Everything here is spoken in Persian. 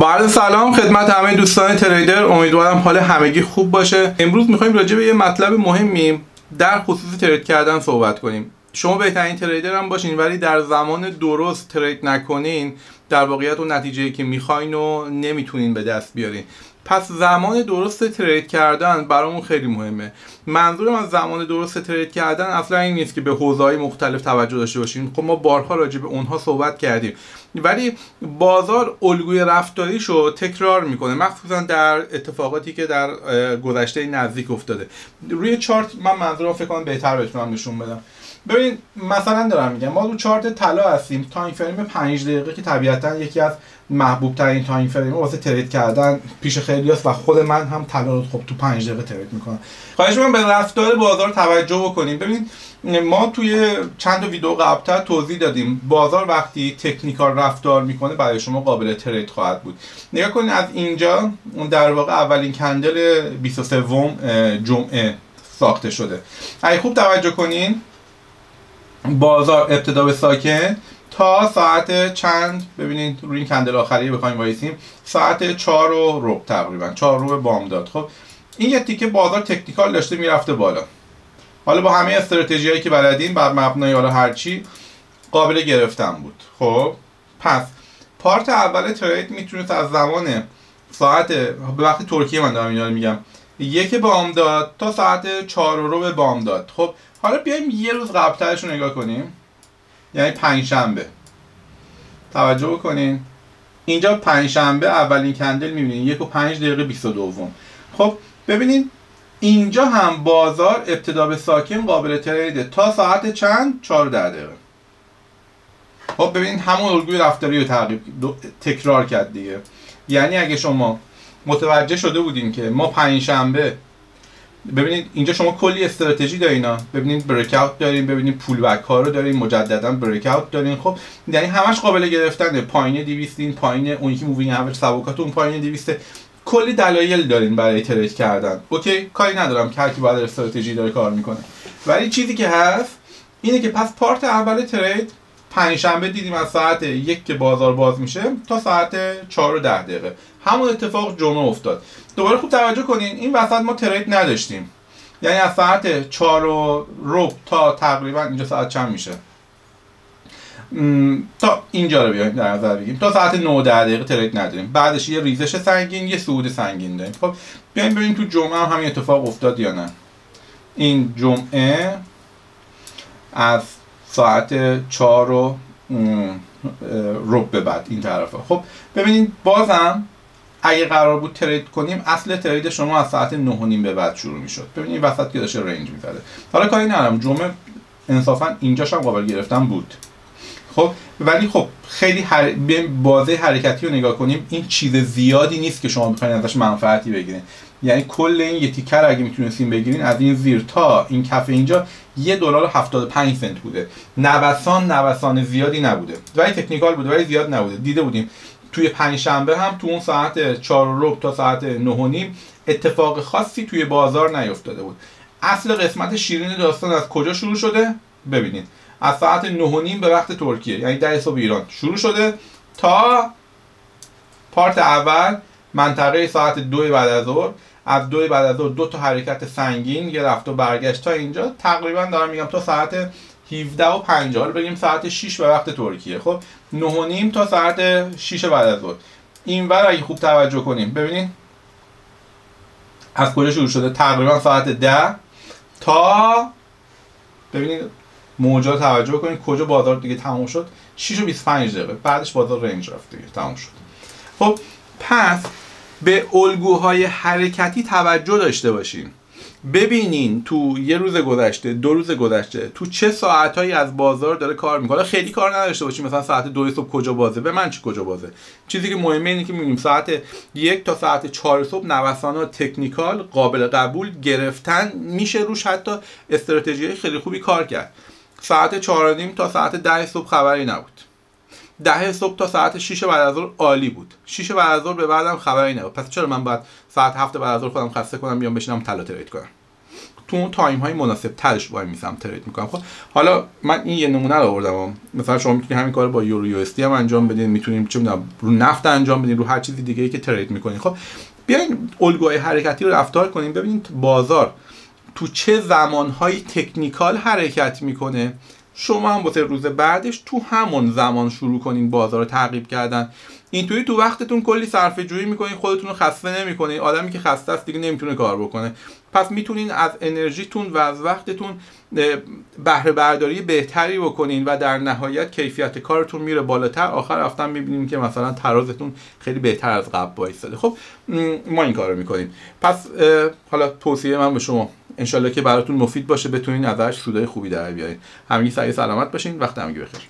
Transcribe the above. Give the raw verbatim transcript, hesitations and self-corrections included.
با عرض سلام خدمت همه دوستان تریدر، امیدوارم حال همگی خوب باشه. امروز میخوایم راجع به یه مطلب مهمی در خصوص ترید کردن صحبت کنیم. شما بهترین تریدر هم باشین ولی در زمان درست ترید نکنین، در واقعیت اون نتیجه‌ای که میخواین رو نمیتونین به دست بیارین. پس زمان درست ترید کردن برامون خیلی مهمه. منظورم از زمان درست ترید کردن اصلا این نیست که به حوزه‌های مختلف توجه داشته باشیم، خب ما بارها راجع به اونها صحبت کردیم، ولی بازار الگوی رفتاریشو تکرار میکنه، مخصوصا در اتفاقاتی که در گذشته نزدیک افتاده. روی چارت من منظورم فکر کنم بهتر بتونم نشون بدم. ببین مثلا دارم میگم ما رو چارت طلا هستیم، تایم فریم پنج دقیقه که طبیعتا یکی از محبوب ترین تایم فریم واسه ترید کردن پیش خیلی هست و خود من هم طلا رو خب تو پنج دقیقه ترید میکنم. خواهش می‌کنم به رفتار بازار توجه بکنیم. ببین ما توی چند ویدیو قبلتر توضیح دادیم بازار وقتی تکنیکال رفتار میکنه برای شما قابل ترید خواهد بود. نگاه کنید از اینجا در واقع اولین کندل بیست و سوم جمعه ساخته شده. اگه خوب توجه کنین بازار ابتدا به ساکن تا ساعت چند، ببینید روی این کندل آخری بخوایم وایسیم ساعت چهار و ربع تقریبا، چهار رو بامداد. خب این یه تیکه بازار تکنیکال داشته میرفته بالا. حالا با همه استراتژیایی که بلدین بر مبنای حالا هرچی قابل گرفتن بود. خب پس پارت اول ترید میتونست از زمان ساعت به وقت ترکیه من دارم اینا رو میگم یک بامداد تا ساعت چهار و ربع بامداد. خب حالا بیایم یه روز قبلترش رو نگاه کنیم، یعنی پنجشنبه. توجه بکنین اینجا پنجشنبه اولین کندل میبینین یک و پنج دقیقه بیست و دوم. خب ببینین اینجا هم بازار ابتدا به ساکن قابل تریده تا ساعت چند؟ چهار در دقیقه. خب ببینین همون الگوی رفتاری رو تکرار کرد دیگه. یعنی اگه شما متوجه شده بودین که ما پنجشنبه ببینید اینجا شما کلی استراتژی دارینا، ببینید بریک اوت داریم، ببینید پول بک ها رو داریم، مجددا بریک اوت داریم. خب یعنی همش قابل گرفتنه، پایین دویست این پایین اون یکی مووینگ اوریج سبوکات اون پایین دویست، کلی دلایل داریم برای ترید کردن. اوکی کاری ندارم که هر کی بعد استراتژی داره کار میکنه، ولی چیزی که هست اینه که پس پارت اول ترید پنجشنبه دیدیم از ساعت یک که بازار باز میشه تا ساعت چهار و ده دقیقه. همون اتفاق جمعه افتاد. دوباره خوب توجه کنین این وسط ما ترید نداشتیم، یعنی از ساعت چهار و ربع تا تقریبا اینجا ساعت چند میشه تا اینجا رو بیایم در نظر بگیریم تا ساعت نه و ده دقیقه ترید نداریم. بعدش یه ریزش سنگین یه صعود سنگین داریم. خب بیایم ببینیم تو جمعه هم همین اتفاق افتاد یا نه. این جمعه از ساعت چهار و ربع به بعد این طرفه. خب ببینید بازم اگه قرار بود ترید کنیم اصل ترید شما از ساعت نه و نیم به بعد شروع میشد. ببینید وسط که داشته رنج میزده. حالا کاری ندارم جمعه انصافا اینجاش هم قابل گرفتن بود. خب ولی خب خیلی هر... بازه حرکتی رو نگاه کنیم این چیز زیادی نیست که شما بخواید ازش منفعتی بگیرین. یعنی کل این یه تیکر اگه میتونستین بگیرین از این زیر تا این کف اینجا یه دلار و هفتاد و پنج سنت بوده. نوسان نوسان زیادی نبوده ولی تکنیکال بوده ولی زیاد نبوده. دیده بودیم توی پنجشنبه هم تو اون ساعت چهار و ربع تا ساعت نه و نیم اتفاق خاصی توی بازار نیفتاده بود. اصل قسمت شیرین داستان از کجا شروع شده؟ ببینید از ساعت نه و نیم به وقت ترکیه یعنی ده صبح ایران شروع شده تا پارت اول منطقه ساعت دو بعد از ظهر. از دو بعد از ظهر دو تا حرکت سنگین یه رفت و برگشت تا اینجا تقریبا دارم میگم تا ساعت هفده و پنجاه. حالا بگیم ساعت شش به وقت ترکیه. خب نه و نیم تا ساعت شش بعد از ظهر. اینور اگه خوب توجه کنیم ببینید از کجا شروع شده تقریبا ساعت ده تا ببینید موجا توجه کنید کجا بازار دیگه تموم شد شش و بیست و پنج دقیقه. بعدش بازار رنج رفت دیگه تموم شد. خب پس به الگوهای حرکتی توجه داشته باشین. ببینین تو یه روز گذشته دو روز گذشته تو چه ساعتهایی از بازار داره کار میکنه. خیلی کار نداشته باشین مثلا ساعت دو صبح کجا بازه به من چه کجا بازه. چیزی که مهمه اینه که میبینیم ساعت یک تا ساعت چهار صبح نوسانات تکنیکال قابل قبول گرفتن میشه، روش حتی استراتژی خیلی خوبی کار کرد. ساعت چهار و نیم تا ساعت ده صبح خبری نبود. ده صبح تا ساعت شش بعد از ظهر عالی بود. شش بعد از ظهر به بعدم خبری نبود. پس چرا من باید ساعت هفت بعد از ظهر خودم خسته کنم بیام بشینم طلا ترید کنم؟ تو اون تایم های مناسب ترش وای میسم ترید میکنم. خب حالا من این یه نمونه رو آوردم، مثلا شما میتونید همین کارو با یورو یو اس دی هم انجام بدین، میتونیم چه میدونم رو نفت انجام بدین، رو هر چیزی دیگه ای که ترید میکنین. خب بیاین الگوهای حرکتی رو رفتار کنیم، ببینید بازار تو چه زمانهایی تکنیکال حرکت میکنه، شما هم واسه روز بعدش تو همون زمان شروع کنین بازار رو تعقیب کردن. اینطوری تو وقتتون کلی صرفه جویی میکنین، خودتون رو خسته نمیکنین. آدمی که خسته است دیگه نمیتونه کار بکنه. پس میتونین از انرژیتون و از وقتتون بهره برداری بهتری بکنین و در نهایت کیفیت کارتون میره بالاتر. آخر هفته میبینیم که مثلا ترازتون خیلی بهتر از قبل وایساده. خب ما این کارو میکنیم. پس حالا توصیه من به شما، انشالله که براتون مفید باشه، بتونین ازش سودای خوبی در بیارین. همگی سعی سلامت باشین، وقت همگی بخیر.